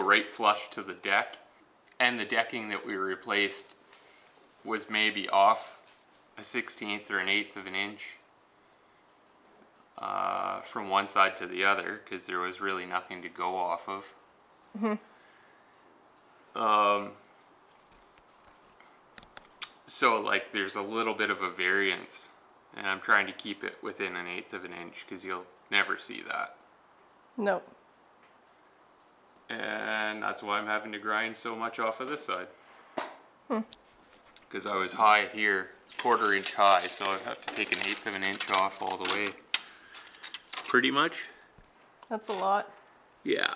still right flush to the deck, and the decking that we replaced was maybe off a 1/16 or an 1/8 of an inch from one side to the other, because there was really nothing to go off of. Mm-hmm. So like there's a little bit of a variance, and I'm trying to keep it within an 1/8 of an inch because you'll never see that. Nope. And that's why I'm having to grind so much off of this side. Because I was high here, 1/4 inch high, so I have to take an 1/8 of an inch off all the way. Pretty much. That's a lot. Yeah.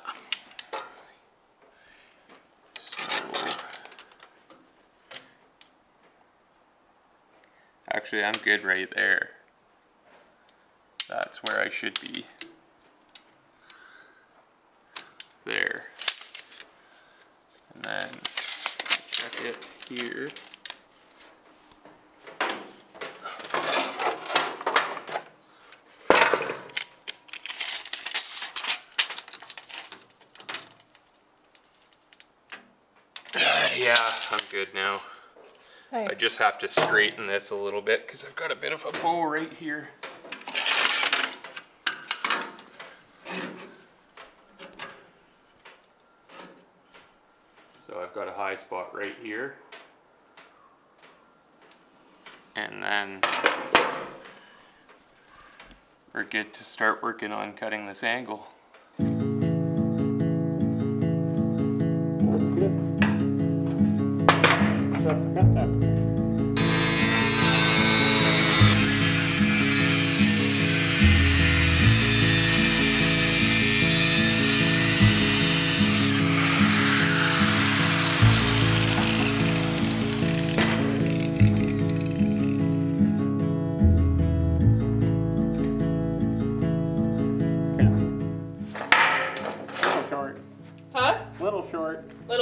Actually, I'm good right there. That's where I should be. There. And then check it here. Yeah, I'm good now. Nice. I just have to straighten this a little bit because I've got a bit of a bow right here. So I've got a high spot right here. And then we're good to start working on cutting this angle.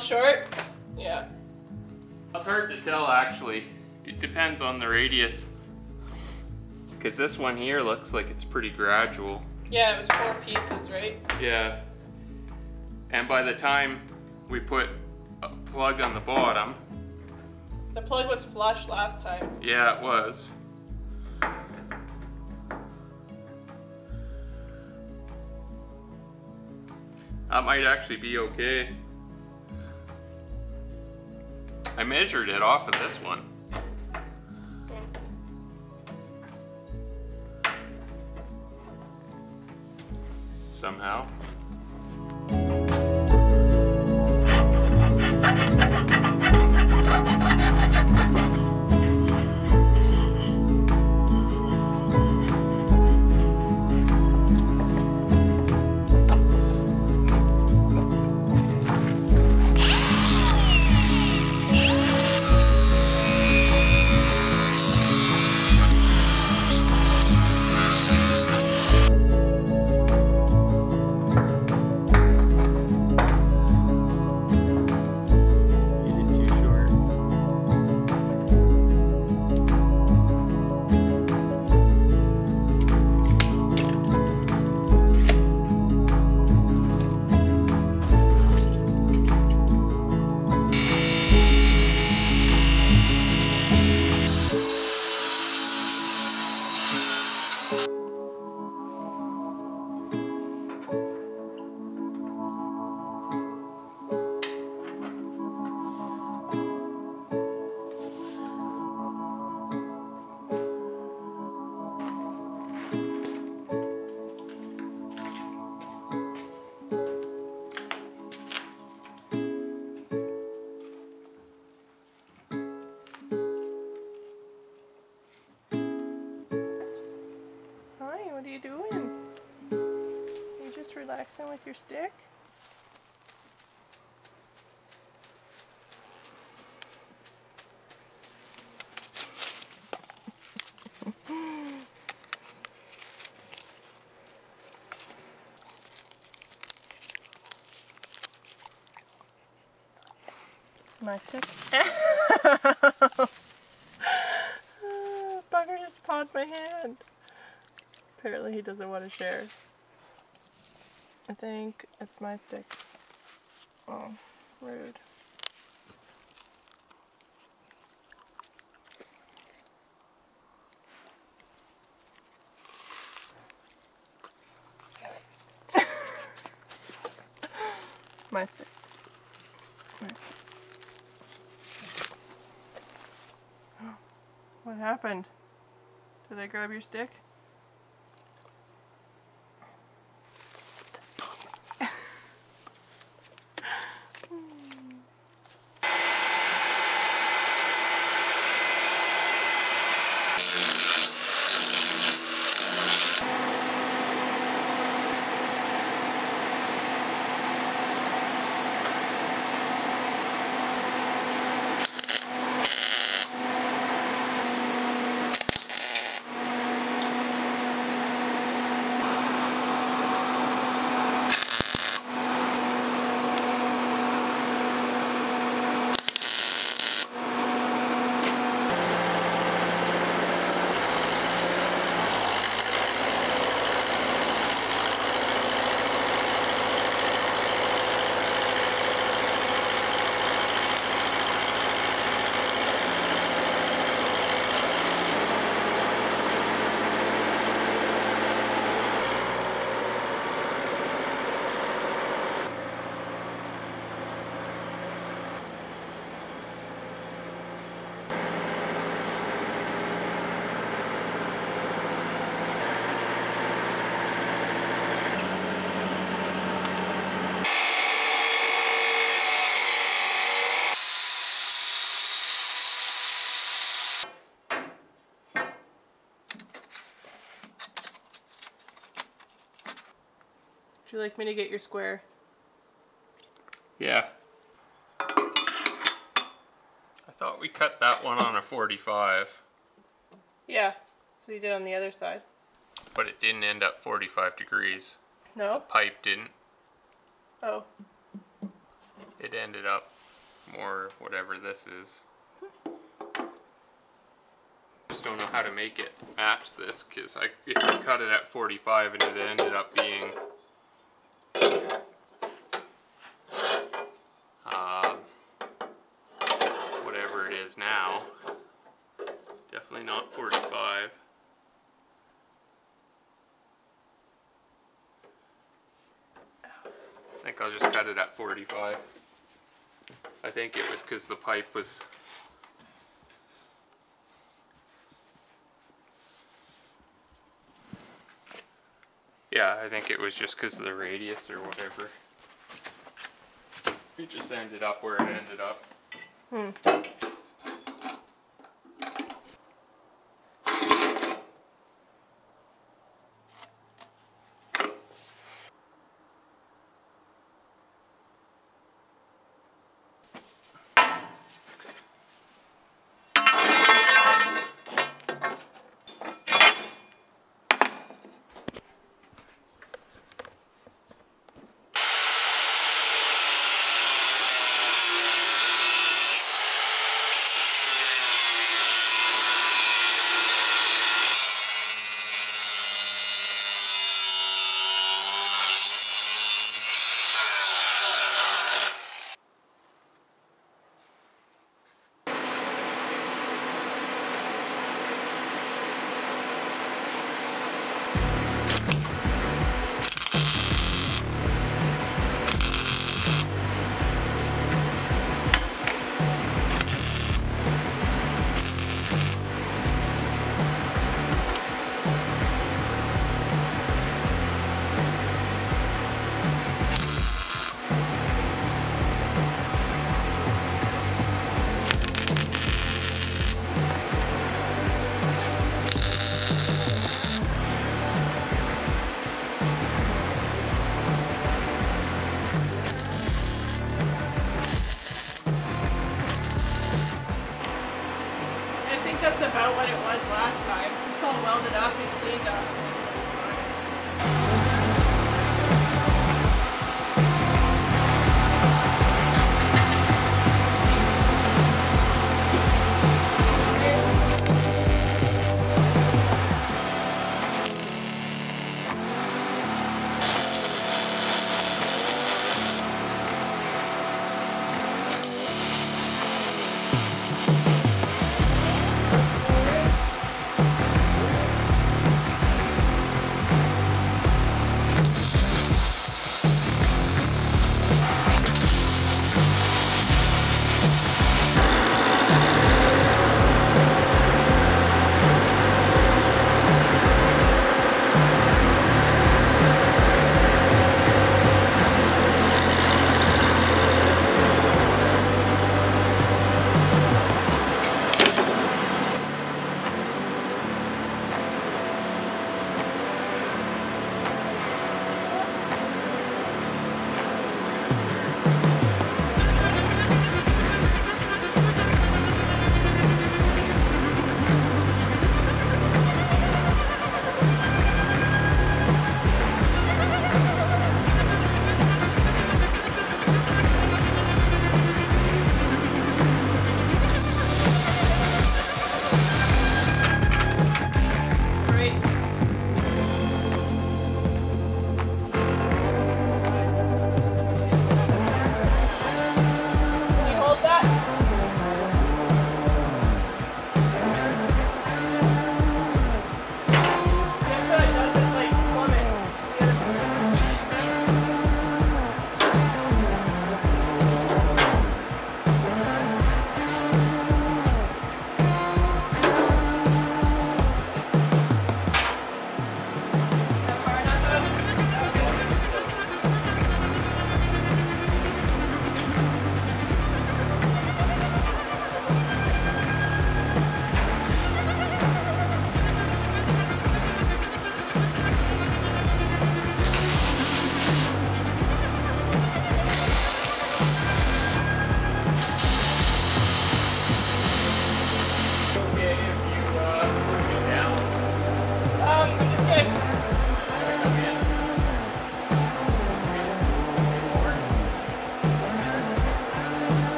Short? Yeah. It's hard to tell actually. It depends on the radius. Because this one here looks like it's pretty gradual. Yeah, it was 4 pieces, right? Yeah. And by the time we put a plug on the bottom. The plug was flush last time. Yeah, it was. That might actually be okay. I measured it off of this one. Somehow. Relaxing with your stick. My stick. Bugger just pawed my hand. Apparently he doesn't want to share. I think it's my stick. Oh, rude. My stick. My stick. What happened? Did I grab your stick? Would you like me to get your square? Yeah. I thought we cut that one on a 45. Yeah, that's what you did on the other side. But it didn't end up 45 degrees. No? The pipe didn't. Oh. It ended up more whatever this is. Just don't know how to make it match this, because if I cut it at 45 and it ended up being... whatever it is now, definitely not 45. I think I'll just cut it at 45. I think it was because the pipe was I think it was just because of the radius or whatever. It just ended up where it ended up.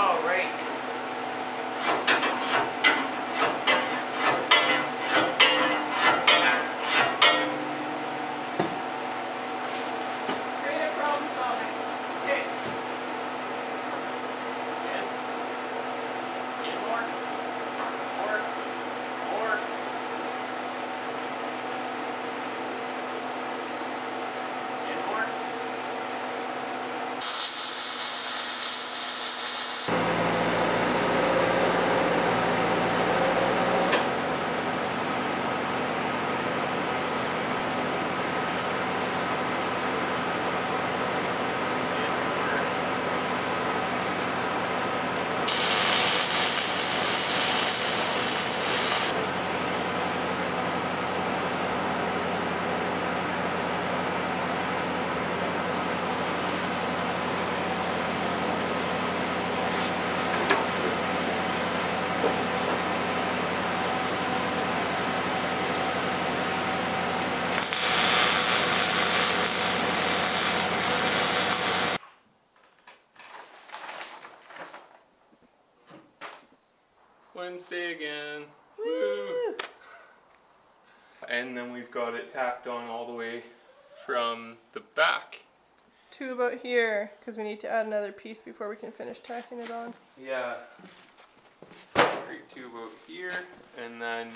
about right. Wednesday again. Woo! And then we've got it tacked on all the way from the back to about here, because we need to add another piece before we can finish tacking it on. Yeah. Right to about here, and then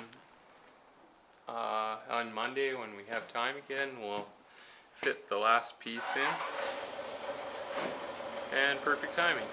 on Monday when we have time again, we'll fit the last piece in. And perfect timing.